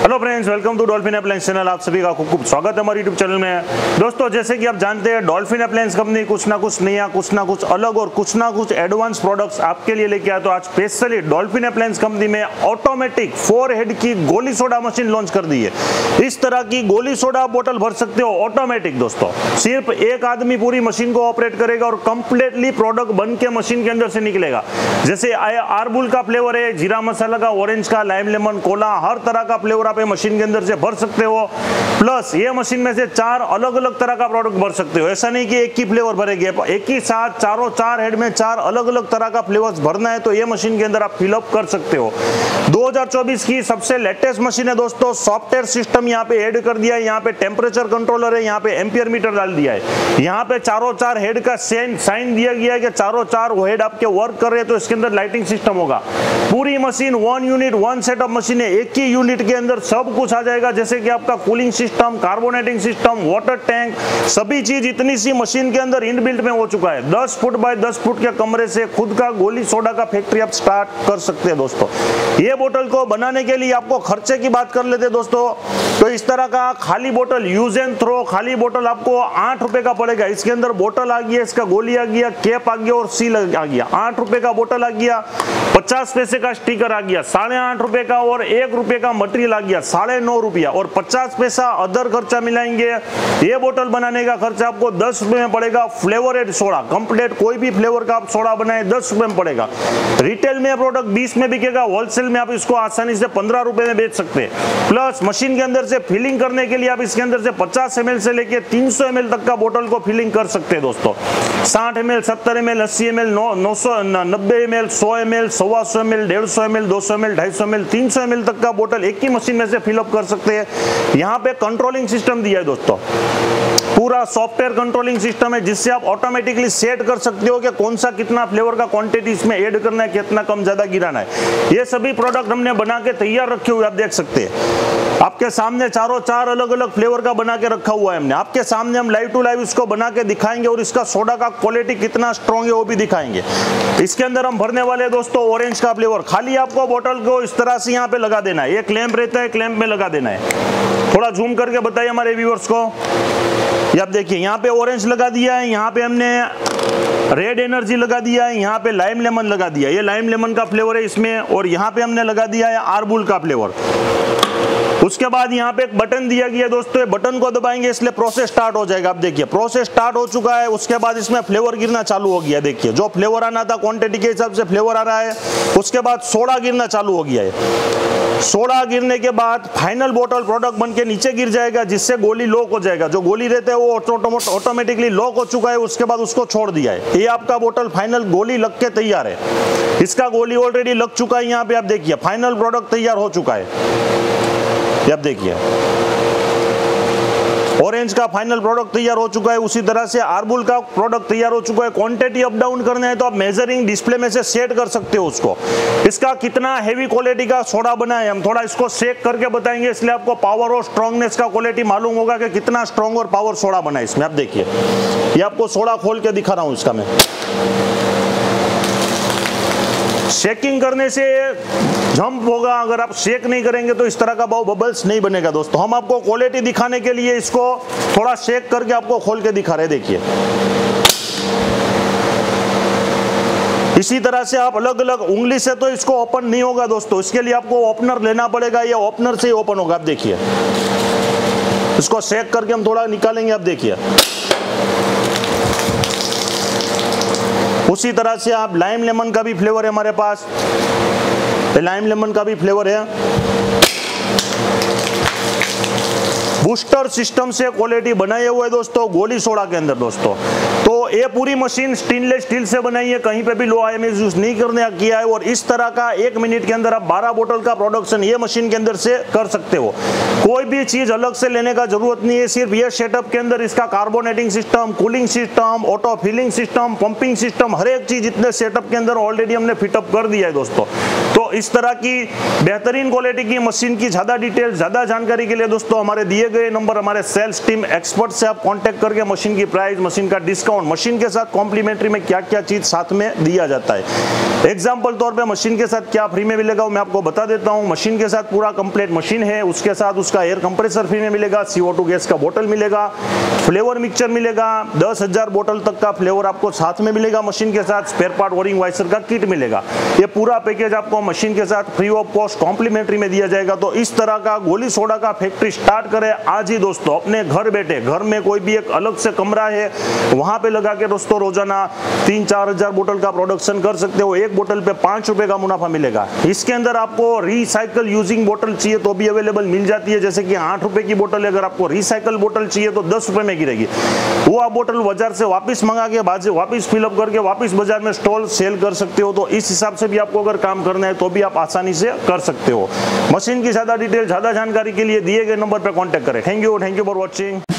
Hello friends, welcome to Dolphin appliance channel. आप सभी का खूब खूब स्वागत है हमारे यूट्यूब चैनल में। दोस्तों, जैसे कि आप जानते हैं, डॉल्फिन अप्लायंस कंपनी कुछ ना कुछ नया, कुछ ना कुछ अलग और कुछ ना कुछ एडवांस प्रोडक्ट्स आपके लिए लेके आए। तो आज स्पेशली डॉल्फिन अप्लायंस कंपनी में ऑटोमेटिक 4 हेड की गोली सोडा मशीन लॉन्च कर दी है। इस तरह की गोली सोडा बोतल भर सकते हो ऑटोमेटिक। दोस्तों, सिर्फ एक आदमी पूरी मशीन को ऑपरेट करेगा और कंप्लीटली प्रोडक्ट बन के मशीन के अंदर से निकलेगा। जैसे आरबुल का फ्लेवर है, जीरा मसाला का, ऑरेंज का, लाइम लेमन, कोला, हर तरह का फ्लेवर आप मशीन के अंदर से भर सकते हो। प्लस ये मशीन में से 4 अलग अलग तरह का प्रोडक्ट भर सकते हो। ऐसा नहीं कि एक ही फ्लेवर भरेगी, एक ही साथ चारों 4 हेड में 4 अलग अलग तरह का फ्लेवर्स भरना है तो ये मशीन के अंदर आप फिलअप कर सकते हो। 2024 की सबसे लेटेस्ट मशीन है दोस्तों। सॉफ्टवेयर सिस्टम यहाँ पे ऐड कर दिया है, यहाँ पे टेम्परेचर कंट्रोलर है, यहाँ पे एम्पियर मीटर डाल दिया है, यहाँ पे चारों 4 हेड का साइन दिया गया है कि चारों 4 हेड आपके वर्क कर रहे हैं। तो इसके अंदर लाइटिंग सिस्टम होगा। पूरी मशीन 1 यूनिट 1 सेटअप मशीन है। एक ही यूनिट के अंदर सब कुछ आ जाएगा, जैसे कि आपका cooling system, carbonating system, water tank, सभी चीज इतनी सी मशीन के अंदर इनबिल्ट में हो चुका है। 10 फुट बाय 10 फुट के कमरे से खुद का गोली सोडा का फैक्ट्री आप स्टार्ट कर सकते हैं। दोस्तों, ये बोतल को बनाने के लिए आपको खर्चे की बात कर लेते हैं दोस्तों। तो इस तरह का खाली बोतल, यूज एंड थ्रो खाली बोतल आपको 8 रुपए का पड़ेगा। इसके अंदर बोतल आ गया, इसका गोली आ गया, कैप आ गया और सील आ गया। 8 रुपए का बोतल आ गया, 50 पैसे का स्टिकर आ गया, 8.5 रुपए का और 1 रुपए का मटेरियल आ गया, 9.5 रुपया और 50 पैसा अदर खर्चा मिलाएंगे। ये बोतल बनाने का खर्चा आपको 10 रुपए में पड़ेगा। फ्लेवरेड सोडा कंप्लीट, कोई भी फ्लेवर का आप सोडा बनाए 10 रुपए में पड़ेगा। रिटेल में प्रोडक्ट 20 में बिकेगा, होलसेल में आप इसको आसानी से 15 रुपए में बेच सकते हैं। प्लस मशीन के अंदर से फिलिंग करने के लिए आप इसके अंदर से 50 ml से लेकर 300 ml तक का बोतल को फिलिंग कर सकते हैं दोस्तों। 60 ml, 70 ml, 80 ml, 90 ml, 100 ml, 125 ml, 150 ml, 200 ml, 250 ml, 300 ml तक का बोतल एक ही मशीन में से फिलअप कर सकते हैं। यहाँ पे कंट्रोलिंग सिस्टम दिया है दोस्तों, पूरा सॉफ्टवेयर कंट्रोलिंग सिस्टम है, जिससे आप ऑटोमेटिकली सेट कर सकते हो कि कौन सा कितना फ्लेवर का क्वांटिटी इसमें ऐड करना है, कितना कम ज्यादा गिराना है। ये सभी प्रोडक्ट हमने बना के तैयार रखे हुए आप देख सकते हैं। आपके सामने चारों 4 अलग अलग फ्लेवर का बना के रखा हुआ है हमने। आपके सामने हम लाइव टू लाइव इसको बना के दिखाएंगे और इसका सोडा का क्वालिटी कितना स्ट्रॉन्ग है वो भी दिखाएंगे। इसके अंदर हम भरने वाले दोस्तों ऑरेंज का फ्लेवर। खाली आपको बोतल को इस तरह से यहाँ पे लगा देना है, ये क्लैंप रहता है, क्लैंप में लगा देना है। थोड़ा झूम करके बताइए हमारे व्यूअर्स को। ये आप देखिए, यहाँ पे ऑरेंज लगा दिया है, यहाँ पे हमने रेड एनर्जी लगा दिया है, यहाँ पे लाइम लेमन लगा दिया है, ये लाइम लेमन का फ्लेवर है इसमें, और यहाँ पे हमने लगा दिया है आरबुल का फ्लेवर। उसके बाद यहाँ पे एक बटन दिया गया दोस्तों, बटन को दबाएंगे इसलिए प्रोसेस स्टार्ट हो जाएगा। आप देखिए प्रोसेस स्टार्ट हो चुका है। उसके बाद इसमें फ्लेवर गिरना चालू हो गया। देखिए जो फ्लेवर आना था क्वांटिटी के हिसाब से फ्लेवर आ रहा है। उसके बाद सोडा गिरना चालू हो गया है। सोडा गिरने के बाद फाइनल बोतल प्रोडक्ट बन के नीचे गिर जाएगा, जिससे गोली लॉक हो जाएगा। जो गोली रहता है वो ऑटोमेटिकली लॉक हो चुका है। उसके बाद उसको छोड़ दिया है। ये आपका बोतल फाइनल गोली लग के तैयार है। इसका गोली ऑलरेडी लग चुका है। यहाँ पे आप देखिए फाइनल प्रोडक्ट तैयार हो चुका है। ये आप देखिए ऑरेंज का फाइनल प्रोडक्ट तैयार हो चुका है। उसी तरह से आरबुल का प्रोडक्ट तैयार हो चुका है। क्वांटिटी अप डाउन करना है तो आप मेजरिंग डिस्प्ले में से सेट कर सकते हो उसको। इसका कितना हैवी क्वालिटी का सोडा बना है हम थोड़ा इसको सेक करके बताएंगे, इसलिए आपको पावर और स्ट्रांगनेस का क्वालिटी मालूम होगा कि कितना स्ट्रांग और पावर सोडा बना है इसमें। आप देखिए ये आपको सोडा खोल के दिखा रहा हूँ इसका मैं। शेकिंग करने से जंप होगा, अगर आप शेक नहीं करेंगे तो इस तरह का बबल्स नहीं बनेगा दोस्तों। हम आपको क्वालिटी दिखाने के लिए इसको थोड़ा शेक करके आपको खोल के दिखा रहे हैं। देखिए इसी तरह से आप अलग अलग उंगली से तो इसको ओपन नहीं होगा दोस्तों, इसके लिए आपको ओपनर लेना पड़ेगा। ये ओपनर से ही ओपन होगा। आप देखिए इसको शेक करके हम थोड़ा निकालेंगे। आप देखिए उसी तरह से आप लाइम लेमन का भी फ्लेवर है हमारे पास, लाइम लेमन का भी फ्लेवर है। बूस्टर सिस्टम से क्वालिटी बनाए हुए दोस्तों गोली सोडा के अंदर दोस्तों। तो ये पूरी मशीन स्टेनलेस स्टील से बनाई है, कहीं पे भी लो आईएमएस यूज नहीं करने किया है। और इस तरह का 1 मिनट के अंदर आप 12 बोतल का प्रोडक्शन ये मशीन के अंदर से कर सकते हो। कोई भी चीज अलग से लेने का जरूरत नहीं है। सिर्फ ये सेटअप के अंदर इसका carbonating system, cooling system, auto filling system, pumping system, हर एक चीज इतने सेटअप के अंदर ऑलरेडी हमने फिटअप कर दिया है दोस्तों। तो इस तरह की बेहतरीन क्वालिटी की मशीन की ज्यादा डिटेल, ज्यादा जानकारी जानकारी के लिए दोस्तों हमारे दिए गए नंबर हमारे सेल्स टीम एक्सपर्ट से आप कांटेक्ट करके मशीन की प्राइस, मशीन का डिस्काउंट, मशीन के साथ कॉम्प्लीमेंट्री में क्या क्या चीज साथ में दिया जाता है, एग्जाम्पल तौर पे मशीन के साथ क्या फ्री में मिलेगा वो मैं आपको बता देता हूँ। मशीन के साथ पूरा कंप्लीट मशीन है, उसके साथ उसका एयर कंप्रेसर फ्री में मिलेगा, CO2 गैस का बोतल मिलेगा, फ्लेवर मिक्सचर मिलेगा, 10,000 बोतल तक का फ्लेवर आपको साथ में मिलेगा, मशीन के साथ स्पेयर पार्ट वायरिंग वाइसर का किट मिलेगा। ये पूरा पैकेज आपको मशीन के साथ फ्री ऑफ कॉस्ट कॉम्प्लीमेंट्री में दिया जाएगा। तो इस तरह का गोली सोडा का फैक्ट्री स्टार्ट करें आज ही दोस्तों, अपने घर बैठे, घर में कोई भी एक अलग से कमरा है वहां पे लगा के दोस्तों रोजाना 3-4 हजार बोतल का प्रोडक्शन कर सकते हो। एक बोतल पे 5 रुपए का मुनाफा मिलेगा। इसके अंदर आपको रिसाइकल यूजिंग बोतल चाहिए तो भी अवेलेबल मिल जाती है, जैसे कि 8 रुपए की बोतल है, अगर आपको रिसाइकल बोतल चाहिए तो 10 रुपए में गिरेगी। वो आप बोतल बाजार से वापस मंगा के बाद से वापस फिलअप करके वापस बाजार में स्टॉल सेल कर सकते हो। तो इस हिसाब से भी आपको अगर काम करना है तो भी आप आसानी से कर सकते हो। मशीन की ज्यादा डिटेल, ज्यादा जानकारी के लिए दिए गए नंबर पर कॉन्टेक्ट करें। Thank you for watching.